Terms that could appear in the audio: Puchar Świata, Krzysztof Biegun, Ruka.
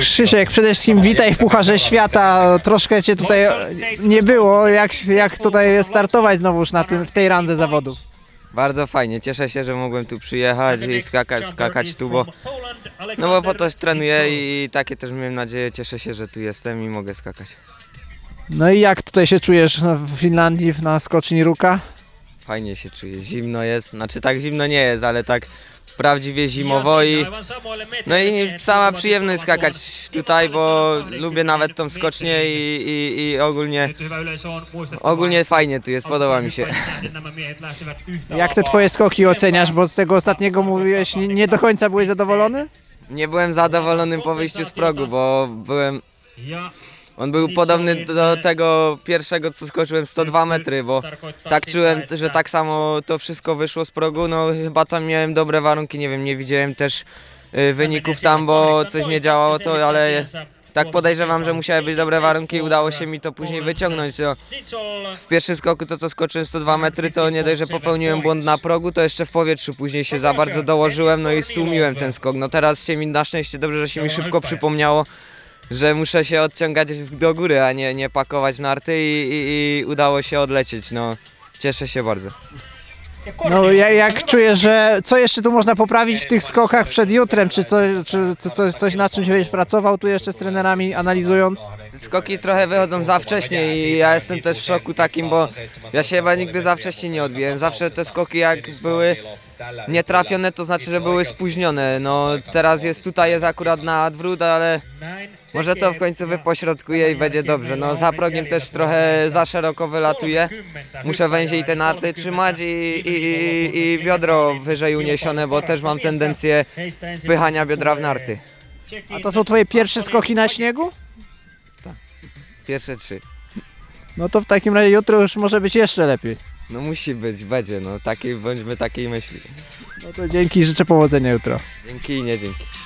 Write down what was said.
Krzysiek, przede wszystkim witaj w Pucharze Świata. Troszkę cię tutaj nie było. Jak tutaj startować znowuż w tej randze zawodów? Bardzo fajnie, cieszę się, że mogłem tu przyjechać i skakać tu, bo po to trenuję i takie też miałem nadzieję. Cieszę się, że tu jestem i mogę skakać. No i jak tutaj się czujesz w Finlandii na skoczni Ruka? Fajnie się czuję, zimno jest, znaczy tak zimno nie jest, ale tak prawdziwie zimowo i sama przyjemność skakać tutaj, bo lubię nawet tą skocznię i ogólnie fajnie tu jest, podoba mi się. Jak te twoje skoki oceniasz, bo z tego ostatniego mówiłeś, nie do końca byłeś zadowolony? Nie byłem zadowolony po wyjściu z progu, bo byłem... On był podobny do tego pierwszego, co skoczyłem 102 metry, bo tak czułem, że tak samo to wszystko wyszło z progu. No chyba tam miałem dobre warunki, nie wiem, nie widziałem też wyników tam, bo coś nie działało to, ale tak podejrzewam, że musiały być dobre warunki i udało się mi to później wyciągnąć. No, w pierwszym skoku to, co skoczyłem 102 metry, to nie dość, że popełniłem błąd na progu, to jeszcze w powietrzu później się za bardzo dołożyłem, no i stłumiłem ten skok. No teraz się mi na szczęście dobrze, że się mi szybko przypomniało, że muszę się odciągać do góry, a nie pakować narty i udało się odlecieć. No, cieszę się bardzo. No, jak czuję, że co jeszcze tu można poprawić w tych skokach przed jutrem? Czy coś nad czymś będziesz pracował tu jeszcze z trenerami, analizując? Skoki trochę wychodzą za wcześnie i ja jestem też w szoku takim, bo ja się chyba nigdy za wcześnie nie odbiłem. Zawsze te skoki jak były nietrafione, to znaczy, że były spóźnione. No teraz jest tutaj, jest akurat na odwrót, ale może to w końcu wypośrodkuje i będzie dobrze. No za progiem też trochę za szeroko wylatuje. Muszę węziej te narty trzymać i biodro wyżej uniesione, bo też mam tendencję wpychania biodra w narty. A to są twoje pierwsze skoki na śniegu? Tak. Pierwsze 3. No to w takim razie jutro już może być jeszcze lepiej. No musi być, będzie, no takiej, bądźmy takiej myśli. No to dzięki, życzę powodzenia jutro. Dzięki i nie dzięki.